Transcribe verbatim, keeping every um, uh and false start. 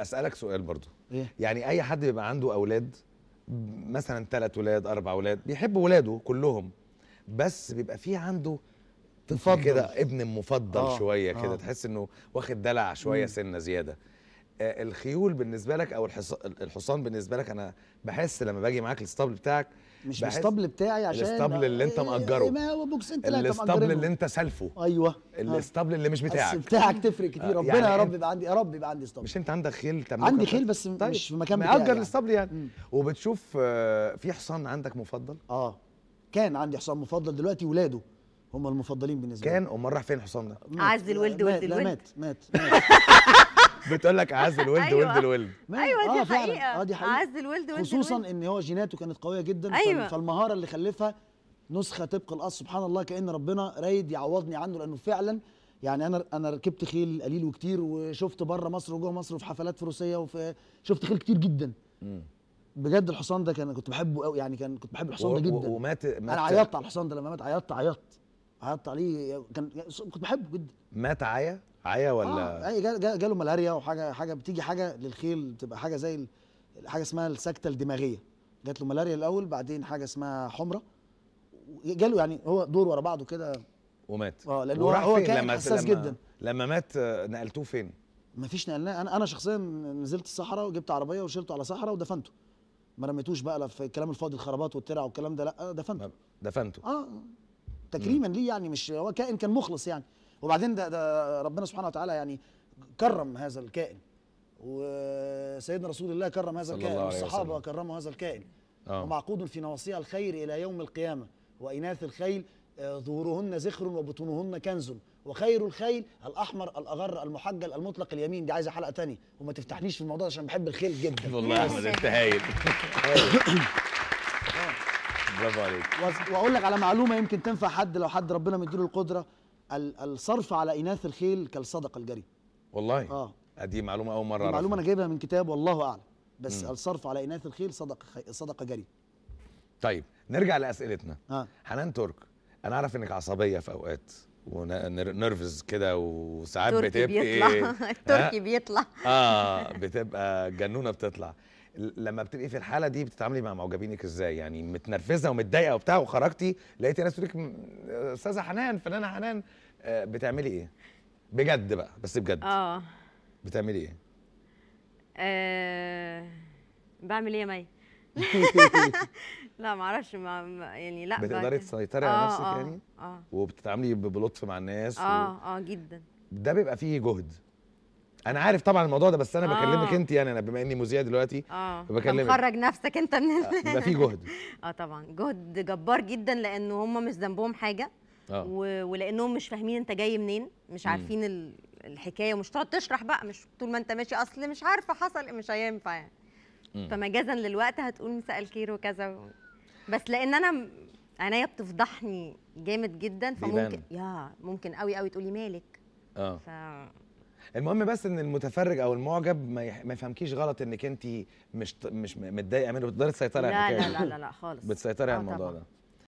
اسالك سؤال برضو إيه؟ يعني اي حد بيبقى عنده اولاد مثلا ثلاث ولاد اربع اولاد بيحب ولاده كلهم، بس بيبقى فيه عنده طفل كده ابن مفضل آه شويه كده آه تحس انه واخد دلع شويه سنه زياده. آه الخيول بالنسبه لك او الحصان بالنسبه لك، انا بحس لما باجي معاك الاسطبل بتاعك مش الاسطبل بتاعي، عشان الاسطبل اللي انت مأجره الاسطبل اللي انت سالفه ايوه الاسطبل اللي مش بتاعك بتاعك تفرق كتير. آه ربنا يعني يا رب يبقى عندي، يا رب يبقى عندي اسطبل. مش انت عندك خيل؟ عندي خيل بس طيب مش في مكان بتاعي، مأجر الاسطبل يعني. يعني وبتشوف آه في حصان عندك مفضل؟ اه كان عندي حصان مفضل، دلوقتي ولاده هم المفضلين بالنسبه لي. كان امال راح فين الحصان ده؟ اعز الولد ولد الولد. مات مات مات بتقول لك اعز الولد ولد الولد. ايوه دي حقيقه، اه دي حقيقه اعز الولد ولد، خصوصا ان هو جيناته كانت قويه جدا. أيوة. فالمهاره اللي خلفها نسخه طبق الاصل، سبحان الله، كان ربنا رايد يعوضني عنه، لانه فعلا يعني انا انا ركبت خيل قليل وكتير، وشفت بره مصر وجوه مصر وفي حفلات فروسيه وفي شفت خيل كتير جدا. م. بجد الحصان ده كان كنت بحبه قوي يعني، كان كنت بحب الحصان ده جدا. ومات مات انا عيطت على الحصان ده لما مات، عيطت عيطت عيطت عليه، كان كنت بحبه جدا. مات عيا عيا ولا اه جاله جاله ملاريا وحاجه حاجه بتيجي حاجه للخيل، بتبقى حاجه زي حاجه اسمها السكته الدماغيه، جات له ملاريا الاول، بعدين حاجه اسمها حمره، جاله يعني هو دور ورا بعضه كده ومات. اه لانه هو كان حساس جدا. لما مات نقلتوه فين؟ مفيش نقلناه، انا انا شخصيا نزلت الصحراء وجبت عربيه وشيلته على صحراء ودفنته، ما رميتوش بقى لا في الكلام الفاضي الخرابات والترع والكلام ده، لا دفنته دفنته اه تكريما ليه يعني، مش هو كائن كان مخلص يعني. وبعدين ده, ده ربنا سبحانه وتعالى يعني كرم هذا الكائن، وسيدنا رسول الله كرم هذا الكائن، والصحابه كرموا هذا الكائن. آه. ومعقود في نواصيها الخير الى يوم القيامه، واناث الخيل ظهورهن زخر وبطونهن كنز، وخير الخيل الاحمر الاغر المحجل المطلق اليمين. دي عايزه حلقه ثانيه، وما تفتحنيش في الموضوع عشان بحب الخيل جدا. والله يا احمد انت هايل. برافو عليك. واقول لك على معلومه يمكن تنفع حد، لو حد ربنا مديله القدره، الصرف على اناث الخيل كالصدقه الجاريه. والله اه دي معلومه اول مره اعرفها، معلومه انا جايبها من كتاب والله اعلم، بس م. الصرف على اناث الخيل صدقه صدقه جاريه. طيب نرجع لاسئلتنا. آه. حنان ترك، انا اعرف انك عصبيه في اوقات ونرفز كده، وساعات بتبقى بيطلع التركي بيطلع اه بتبقى جنونه بتطلع. لما بتبقي في الحاله دي بتتعاملي مع معجبينك ازاي؟ يعني متنرفزه ومتضايقه وبتاع وخرجتي لقيتي ناس تقول لك استاذه حنان فنانه حنان، بتعملي ايه؟ بجد بقى، بس بجد اه بتعملي ايه؟ آه بعمل ايه يا مي؟ لا معرفش ما يعني لا بتقدري تسيطري على نفسك يعني؟ اه وبتتعاملي بلطف مع الناس؟ اه و... اه جدا. ده بيبقى فيه جهد، انا عارف طبعا الموضوع ده، بس انا آه. بكلمك انت يعني، انا بما اني مذيع دلوقتي اه بكلمك، خرج نفسك انت من ده في جهد. اه طبعا جهد جبار جدا، لانه هم مش ذنبهم حاجه آه. ولانهم مش فاهمين انت جاي منين، مش عارفين ال... الحكايه، ومش تقعد تشرح بقى، مش طول ما انت ماشي اصل مش عارفه حصل، مش هينفع يعني. فمجازا للوقت هتقول مساء الخير وكذا و... بس لان انا عينيا بتفضحني جامد جدا، فممكن يا ممكن قوي قوي تقولي مالك اه ف... المهم بس ان المتفرج او المعجب ما, يح... ما يفهمكيش غلط انك انت مش مش متضايقه منه، بتقدري تسيطري على الحكايه. لا لا لا لا خالص بتسيطري على الموضوع ده.